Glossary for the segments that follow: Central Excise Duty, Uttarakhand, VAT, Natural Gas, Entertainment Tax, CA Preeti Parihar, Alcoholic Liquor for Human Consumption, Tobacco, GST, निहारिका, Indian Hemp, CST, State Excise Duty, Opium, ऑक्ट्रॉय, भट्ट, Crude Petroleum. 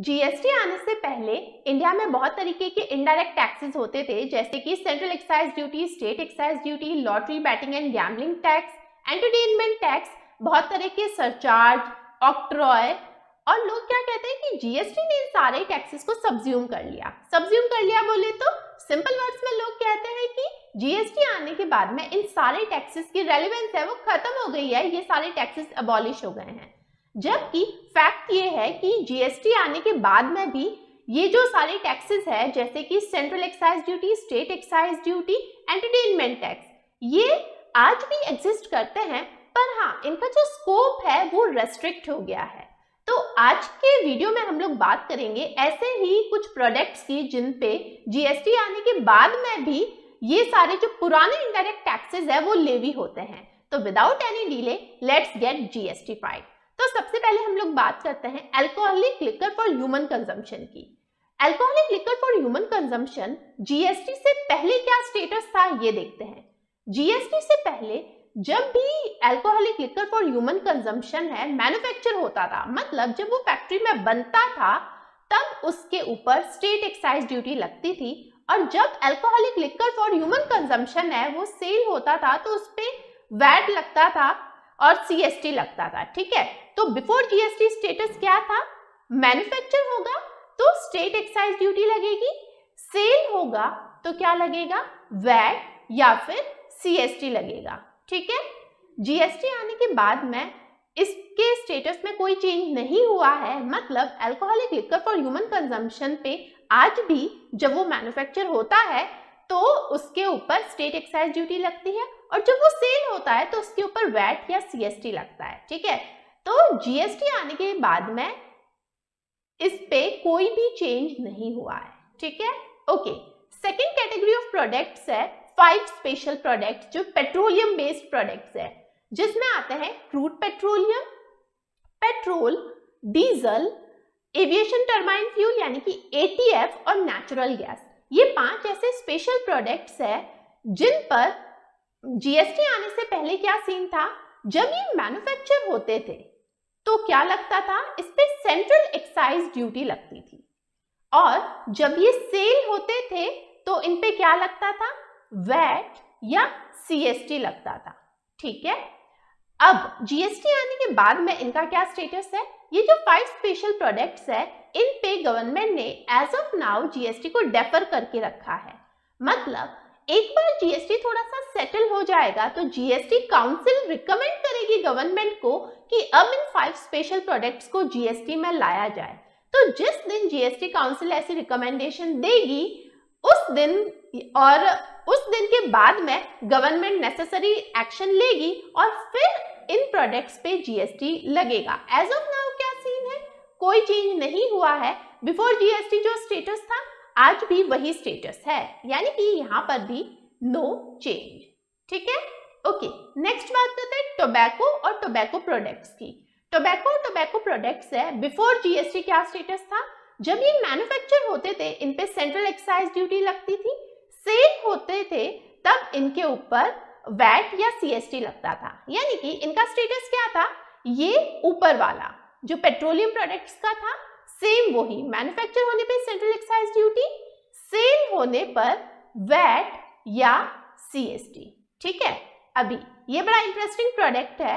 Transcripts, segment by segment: GST आने से पहले इंडिया में बहुत तरीके के इनडायरेक्ट टैक्सेस होते थे, जैसे कि central excise duty, state excise duty, lottery betting and gambling tax, entertainment tax, बहुत तरह के सरचार्ज, ऑक्ट्रॉय। और लोग क्या कहते हैं कि जीएसटी ने इन सारे टैक्सेस को सब्ज्यूम कर लिया। सब्ज्यूम कर लिया बोले तो सिंपल वर्ड्स में लोग कहते हैं कि जीएसटी आने के बाद में इन सारे टैक्सेस की रेलिवेंस है वो खत्म हो गई है, ये सारे टैक्सेस अबॉलिश हो गए हैं। जबकि फैक्ट ये है कि जीएसटी आने के बाद में भी ये जो सारे टैक्सेस है, जैसे कि central excise duty, state excise duty, entertainment tax, ये आज भी एग्जिस्ट करते हैं, पर हाँ इनका जो स्कोप है वो रेस्ट्रिक्ट हो गया है। तो आज के वीडियो में हम लोग बात करेंगे ऐसे ही कुछ प्रोडक्ट्स की जिन पे जीएसटी आने के बाद में भी ये सारे जो पुराने इनडायरेक्ट टैक्सेस है वो लेवी होते हैं। तो without any delay let's get GST FIDE. तो सबसे पहले हम लोग बात करते हैं alcoholic liquor for human consumption की। Alcoholic liquor for human consumption GST से पहले क्या स्टेटस था ये देखते हैं। जीएसटी से पहले जब भी alcoholic liquor for human consumption है मैन्युफैक्चर होता था, मतलब जब वो फैक्ट्री में बनता था तब उसके ऊपर स्टेट एक्साइज ड्यूटी लगती थी, और जब alcoholic liquor for human consumption है वो सेल होता था तो उस पे वैट लगता था और सीएसटी लगता था। ठीक है, तो बिफोर जीएसटी स्टेटस क्या था? मैन्युफैक्चर होगा तो स्टेट एक्साइज ड्यूटी लगेगी, सेल होगा तो क्या लगेगा? वैट या फिर सीएसटी लगेगा। ठीक है, जीएसटी आने के बाद में इसके स्टेटस में कोई चेंज नहीं हुआ है, मतलब alcoholic liquor for human consumption पे आज भी जब वो मैन्युफैक्चर होता है तो उसके ऊपर स्टेट एक्साइज ड्यूटी लगती है, और जब वो सेल होता है तो उसके ऊपर वैट या सीएसटी लगता है। ठीक है, तो जीएसटी आने के बाद में इस पे कोई भी चेंज नहीं हुआ है। ठीक है, okay. Second category of products है 5 स्पेशल प्रोडक्ट्स जो पेट्रोलियम बेस्ड प्रोडक्ट्स है, जिसमें आते हैं crude petroleum, petrol, diesel, aviation turbine fuel यानी कि एटीएफ और नेचुरल गैस। ये 5 ऐसे स्पेशल प्रोडक्ट्स है जिन पर जीएसटी आने से पहले क्या सीन था? जब ये मैन्युफैक्चर होते थे तो क्या लगता था? इस पे सेंट्रल एक्साइज ड्यूटी लगती थी, और जब ये सेल होते थे तो इन पे क्या लगता था? वैट या सीएसटी लगता था। ठीक है, अब जीएसटी आने के बाद में इनका क्या स्टेटस है? ये जो 5 स्पेशल प्रोडक्ट्स है इन पे गवर्नमेंट ने एज ऑफ नाउ जीएसटी को डेफर करके रखा है, मतलब एक बार जीएसटी थोड़ा सा सेटल हो जाएगा तो जीएसटी काउंसिल रिकमेंड करेगी गवर्नमेंट को कि अब इन 5 स्पेशल प्रोडक्ट्स को जीएसटी में लाया जाए। तो जिस दिन जीएसटी काउंसिल ऐसी रिकमेंडेशन देगी उस दिन और उस दिन के बाद में गवर्नमेंट नेसेसरी एक्शन लेगी और फिर इन प्रोडक्ट्स पे जीएसटी लगेगा। एज ऑफ नाउ क्या सीन है? कोई चेंज नहीं हुआ है। बिफोर जीएसटी जो स्टेटस था आज भी वही स्टेटस है, यानी कि यहाँ पर भी नो चेंज। ठीक है, ओके। नेक्स्ट बात करते हैं टोबैको और टोबैको प्रोडक्ट्स की। टोबैको और टोबैको प्रोडक्ट्स है, बिफोर जीएसटी क्या स्टेटस था? जब ये मैन्युफैक्चर होते थे इन पे सेंट्रल एक्साइज ड्यूटी लगती थी, सेल होते थे तब इनके ऊपर वैट या सीएसटी लगता था, यानी कि इनका स्टेटस क्या था? ये ऊपर वाला जो पेट्रोलियम प्रोडक्ट्स का था सेम वही, मैन्युफैक्चर होने पे सेंट्रल एक्साइज ड्यूटी, सेल होने पर वैट या सीएसटी। ठीक है, अभी ये बड़ा इंटरेस्टिंग प्रोडक्ट है,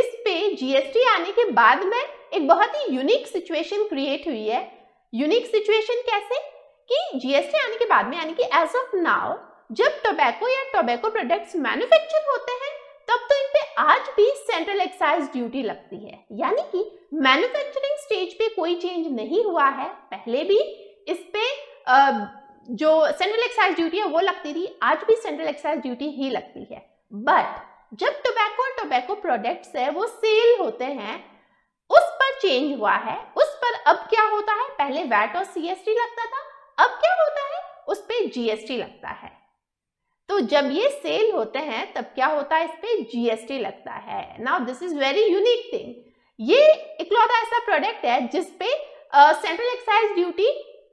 इस पे जीएसटी आने के बाद में एक बहुत ही यूनिक सिचुएशन क्रिएट हुई है। यूनिक सिचुएशन कैसे? कि जीएसटी आने के बाद में यानी कि एज ऑफ नाउ जब टोबैको या टोबैको प्रोडक्ट्स मैन्युफैक्चर होते हैं तब तो इन पे आज भी सेंट्रल एक्साइज ड्यूटी लगती है, यानी कि मैन्युफैक्चरिंग स्टेज पे कोई चेंज नहीं हुआ है। पहले भी इस पे जो सेंट्रल एक्साइज ड्यूटी है वो लगती थी, आज भी सेंट्रल एक्साइज ड्यूटी ही लगती है। बट जब टोबैको और टोबैको प्रोडक्ट्स है वो सेल होते हैं उस पर चेंज हुआ है। उस पर अब क्या होता है? पहले वैट और सीएसटी लगता था, अब क्या होता है? उस पर जीएसटी लगता है। तो जब ये सेल होते हैं तब क्या होता है? इस पे जीएसटी लगता है। Now this is very unique thing, ये इकलौता ऐसा प्रोडक्ट है जिसपे सेंट्रल एक्साइज ड्यूटी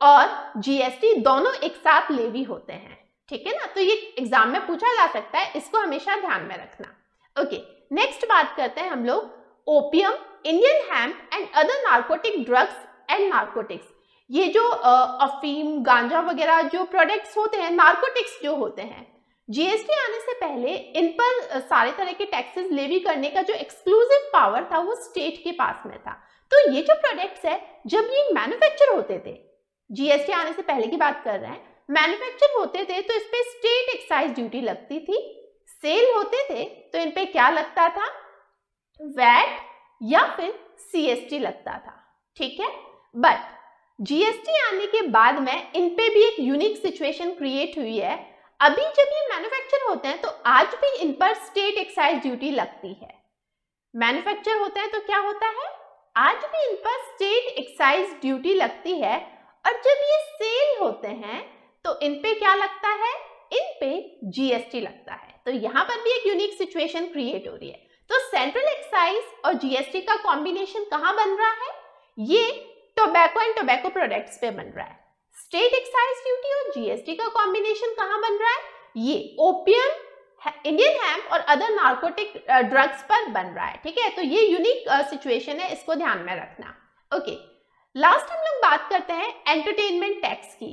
और जीएसटी दोनों एक साथ लेवी होते हैं। ठीक है ना, तो ये एग्जाम में पूछा जा सकता है, इसको हमेशा ध्यान में रखना। ओके, नेक्स्ट बात करते हैं हम लोग opium, Indian hemp and other narcotic drugs and narcotics. ये जो अफीम, गांजा वगैरह जो प्रोडक्ट्स होते हैं, नार्कोटिक्स जो होते हैं, जीएसटी आने से पहले इन पर सारे तरह के टैक्सेस लेवी करने का जो एक्सक्लूसिव पावर था वो स्टेट के पास में था। तो ये जो प्रोडक्ट्स है, जब ये मैन्युफैक्चर होते थे, जीएसटी आने से पहले की बात कर रहे हैं, मैन्युफैक्चर होते थे तो इस पे स्टेट एक्साइज ड्यूटी लगती थी, सेल होते थे तो इन पे क्या लगता था, वैट या फिर सीएसटी लगता था, ठीक है। बट जीएसटी आने के बाद में इन पे भी एक यूनिक सिचुएशन क्रिएट हुई है। अभी जब ये मैन्युफैक्चर होते हैं तो आज भी इन पर स्टेट एक्साइज ड्यूटी लगती है। मैन्युफैक्चर होते हैं तो क्या होता है, आज भी इन पर स्टेट एक्साइज ड्यूटी लगती है, और जब ये सेल होते हैं तो इन पे क्या लगता है, इन पे जीएसटी लगता है। तो यहाँ पर भी एक यूनिक सिचुएशन क्रिएट हो रही है। तो सेंट्रल एक्साइज और जीएसटी का कॉम्बिनेशन कहाँ बन रहा है, ये टोबैको एंड टोबैको प्रोडक्ट्स पे बन रहा है। स्टेट एक्साइज ड्यूटी और जीएसटी का कॉम्बिनेशन कहाँ बन रहा है, ये ओपियम, इंडियन हैम्प और अदर नार्कोटिक ड्रग्स पर बन रहा है, ठीक है। तो ये यूनिक सिचुएशन है, इसको ध्यान में रखना, ओके। लास्ट हम लोग बात करते हैं एंटरटेनमेंट टैक्स की।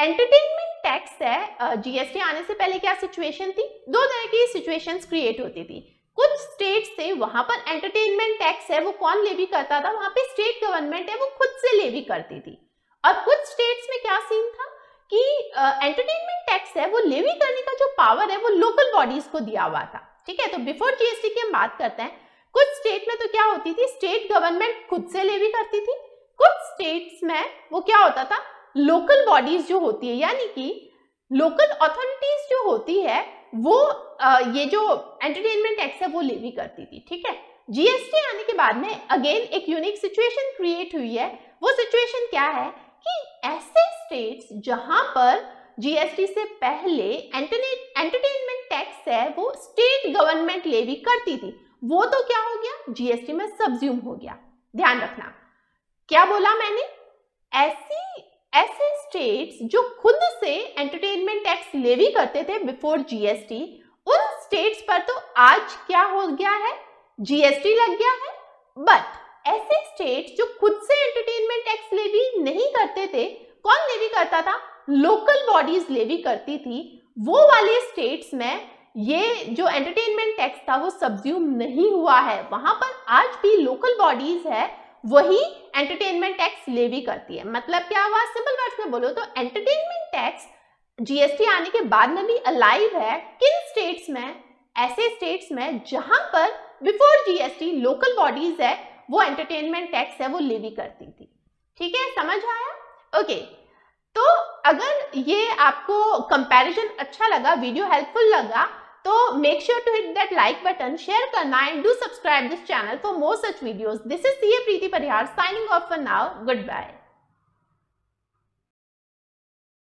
एंटरटेनमेंट टैक्स है, जीएसटी आने से पहले क्या सिचुएशन थी, दो तरह की सिचुएशंस क्रिएट होती थी। कुछ स्टेट्स थे वहां पर एंटरटेनमेंट टैक्स है वो कौन लेवी करता था, वहां पे स्टेट गवर्नमेंट है वो खुद से लेवी करती थी। और कुछ स्टेट्स में क्या सीन था कि एंटरटेनमेंट टैक्स है वो लेवी करने का जो पावर है वो लोकल बॉडीज को दिया हुआ था, ठीक है। तो बिफोर जीएसटी की हम बात करते हैं, कुछ स्टेट में तो क्या होती थी, स्टेट गवर्नमेंट खुद से लेवी करती थी, कुछ स्टेट्स में वो क्या होता था, लोकल बॉडीज जो होती है, यानी कि लोकल अथॉरिटीज जो होती है वो ये जो एंटरटेनमेंट टैक्स है वो लेवी करती थी, ठीक है। जीएसटी आने के बाद में अगेन एक यूनिक सिचुएशन क्रिएट हुई है। वो सिचुएशन क्या है कि ऐसे स्टेट्स जहां पर जीएसटी से पहले एंटरटेनमेंट टैक्स है वो स्टेट गवर्नमेंट लेवी करती थी, वो तो क्या हो गया, जीएसटी में सब्ज्यूम हो गया। ध्यान रखना क्या बोला मैंने, ऐसे स्टेट्स जो खुद से एंटरटेनमेंट टैक्स लेवी करते थे बिफोर जीएसटी, उन स्टेट्स पर तो आज क्या हो गया है, जीएसटी लग गया है। बट ऐसे स्टेट्स जो खुद से एंटरटेनमेंट टैक्स लेवी नहीं करते थे, कौन लेवी करता था, लोकल बॉडीज लेवी करती थी, वो वाले स्टेट्स में ये जो एंटरटेनमेंट टैक्स था वो सब्ज्यूम नहीं हुआ है। वहां पर आज भी लोकल बॉडीज है वही एंटरटेनमेंट टैक्स लेवी करती है। मतलब क्या हुआ, सिंपल वर्ड्स में बोलो तो एंटरटेनमेंट टैक्स जीएसटी आने के बाद में भी अलाइव है। किन स्टेट्स में, ऐसे स्टेट्स में जहां पर बिफोर जीएसटी लोकल बॉडीज है वो एंटरटेनमेंट टैक्स है वो लेवी करती थी, ठीक है, समझ आया, ओके। तो अगर ये आपको कंपैरिजन अच्छा लगा, वीडियो हेल्पफुल लगा, तो make sure to hit that like button, share karna and do subscribe this channel for more such videos. This is CA Preeti Parihar signing off for now. Goodbye.